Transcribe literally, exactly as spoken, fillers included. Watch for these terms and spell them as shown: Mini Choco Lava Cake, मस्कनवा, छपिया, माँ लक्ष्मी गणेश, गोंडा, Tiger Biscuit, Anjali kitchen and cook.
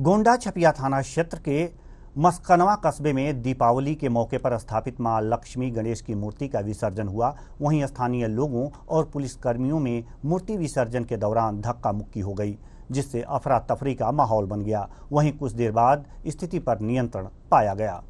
गोंडा छपिया थाना क्षेत्र के मस्कनवा कस्बे में दीपावली के मौके पर स्थापित माँ लक्ष्मी गणेश की मूर्ति का विसर्जन हुआ। वहीं स्थानीय लोगों और पुलिसकर्मियों में मूर्ति विसर्जन के दौरान धक्का मुक्की हो गई, जिससे अफरा तफरी का माहौल बन गया। वहीं कुछ देर बाद स्थिति पर नियंत्रण पाया गया।